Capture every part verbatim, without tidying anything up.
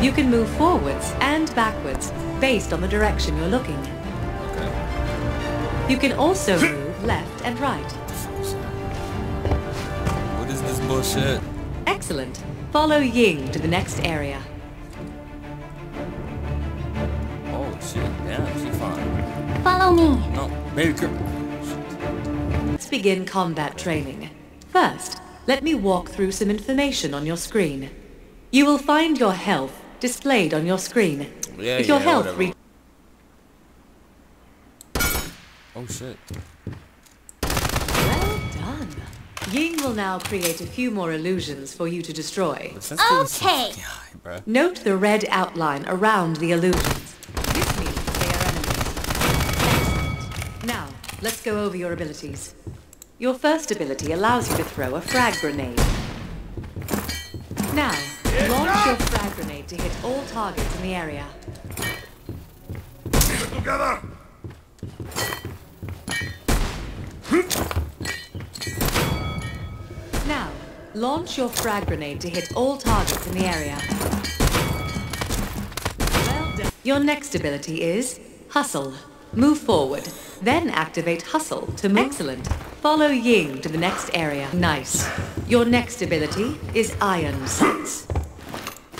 You can move forwards and backwards based on the direction you're looking in. Okay. You can also move left and right. What is this bullshit? Excellent. Follow Ying to the next area. Oh shit, yeah, she's fine. Follow me. No, baby girl. Let's begin combat training. First, let me walk through some information on your screen. You will find your health displayed on your screen. Yeah, if your yeah, health re Oh shit. Well done. Ying will now create a few more illusions for you to destroy. Okay. Note the red outline around the illusions. This means they are enemies. Excellent. Now, let's go over your abilities. Your first ability allows you to throw a frag grenade. Now, launch your frag grenade to hit all targets in the area. Together! Now, launch your frag grenade to hit all targets in the area. Well done. Your next ability is Hustle. Move forward, then activate Hustle to move. Excellent. Follow Ying to the next area. Nice. Your next ability is Iron Sights.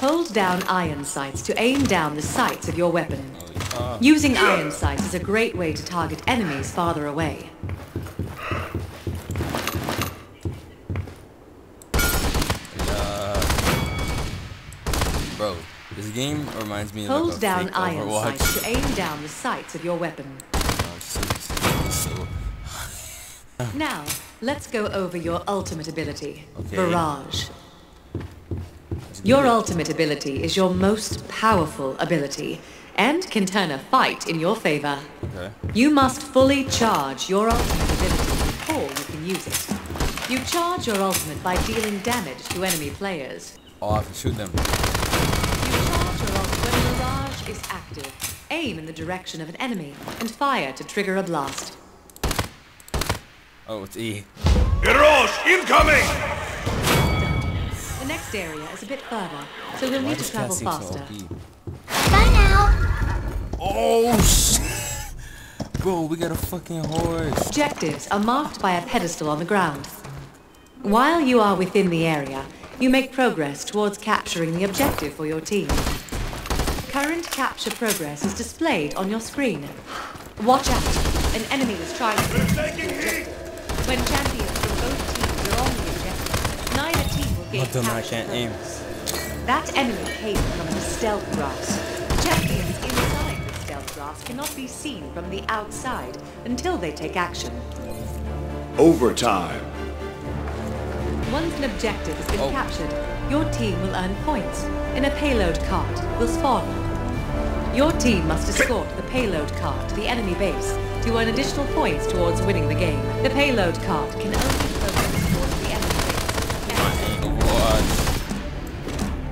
Hold down Iron Sights to aim down the sights of your weapon. Uh, Using yeah. Iron Sights is a great way to target enemies farther away. Uh, bro, this game reminds me of Hold like down Iron Overwatch. Sights to aim down the sights of your weapon. Now, let's go over your ultimate ability, okay. Barrage. Your ultimate ability is your most powerful ability and can turn a fight in your favor. Okay. You must fully charge your ultimate ability before you can use it. You charge your ultimate by dealing damage to enemy players. Oh, I can shoot them. You charge your ultimate when Mirage is active. Aim in the direction of an enemy and fire to trigger a blast. Oh, it's E. Mirage incoming! The next area is a bit further, so you'll need to travel faster. So Bye now! Oh, shit! Bro, we got a fucking horse. Objectives are marked by a pedestal on the ground. While you are within the area, you make progress towards capturing the objective for your team. Current capture progress is displayed on your screen. Watch out! An enemy is trying to... We're taking heat! When champions from both teams are on the objective, neither team will gain capture. I can't aim. That enemy came from the stealth grass. Champions inside the stealth grass cannot be seen from the outside until they take action. Overtime. Once an objective has been oh. captured, your team will earn points, and a payload cart will spawn. Your team must escort the payload cart to the enemy base to earn additional points towards winning the game. The payload cart can only focus towards the enemy base.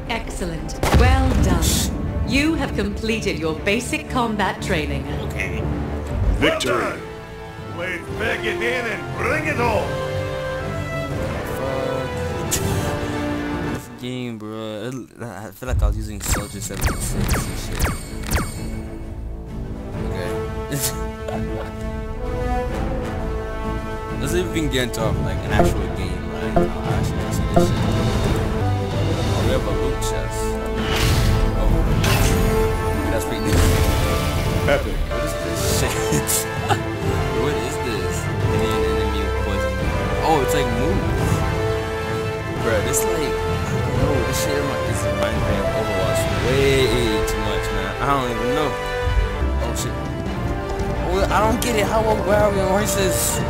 Excellent. Excellent. Well done. You have completed your basic combat training. Okay. Victory. Let's back it in and bring it home. Fuck. This game, bro. I feel like I was using Soldier seventy-six and shit. Okay. Let's see if we can get into like an actual game, like oh, actually, I see this shit. Oh, we have a loot chest. Oh, that's pretty good. Epic. What is this shit? What is this? An enemy of poison. Oh, it's like moves. Bruh, this like, I don't know, this shit is reminds me of Overwatch way too much, man. I don't even know. Oh shit. I don't get it. How where are we on horses?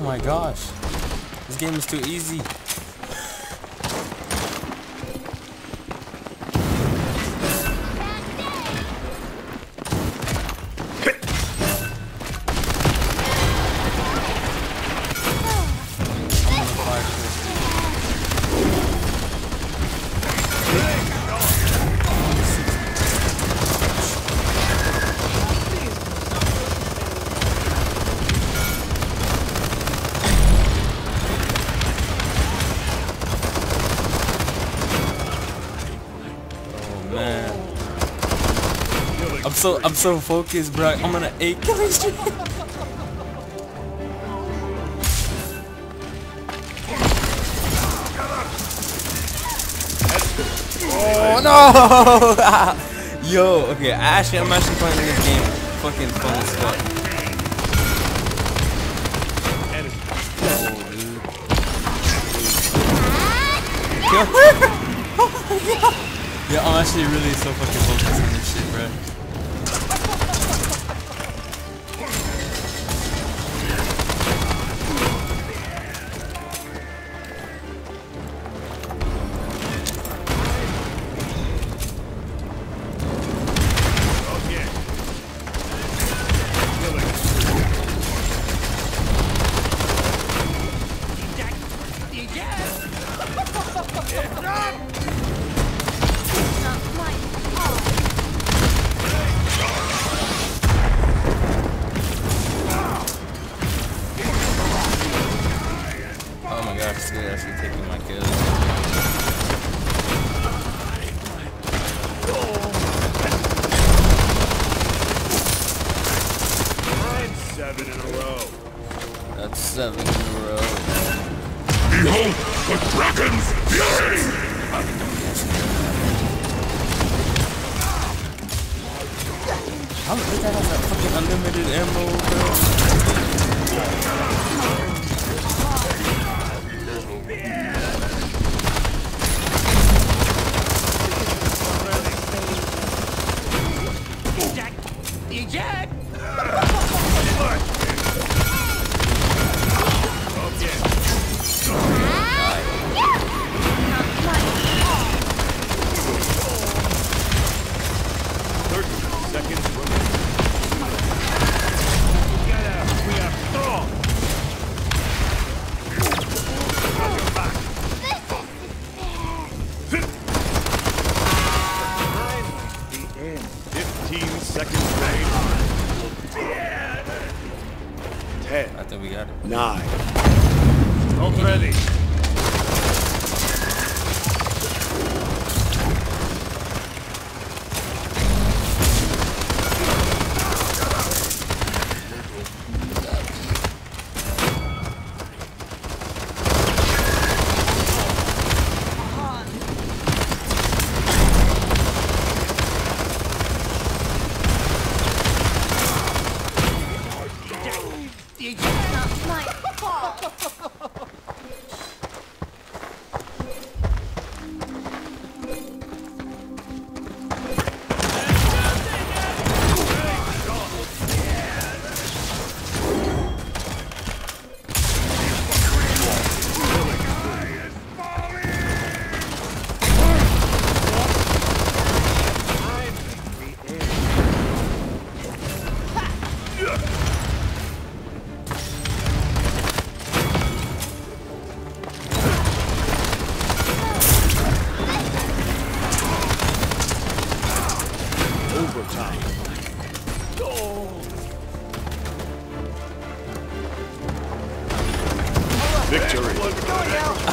Oh my gosh, this game is too easy. I'm so I'm so focused, bro. I'm gonna eight killing streak. Oh no! Yo, okay. I actually, I'm actually playing this game fucking fun as fuck. Oh my god! Yeah, I'm actually really so fucking focused on this shit, bro.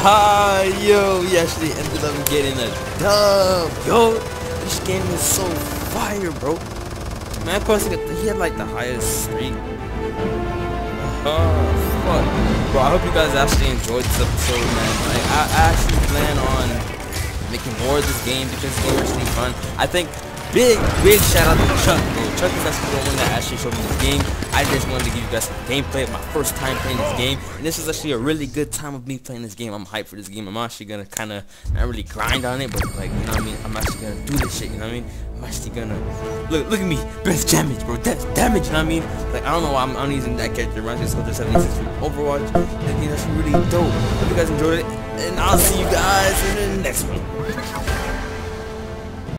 Ah, yo, we actually ended up getting a dub, yo. This game is so fire, bro. Man, of course, he had like the highest streak. Oh, fuck. Bro, I hope you guys actually enjoyed this episode, man. Like, I actually plan on making more of this game because it's actually fun. I think big, big shout out to Chuck, bro. Chuck is actually the one that actually showed me this game. I just wanted to give you guys some gameplay of my first time playing this game, and this was actually a really good time of me playing this game. I'm hyped for this game. I'm actually gonna kind of not really grind on it, but like, you know what I mean, I'm actually gonna do this shit, you know what I mean. I'm actually gonna look look at me, best damage, bro, that's damage, you know what I mean. Like, I don't know why I'm, I'm using that character. Reminds me of Soldier seventy-six from Overwatch. That game, that's really dope. Hope you guys enjoyed it, and I'll see you guys in the next one.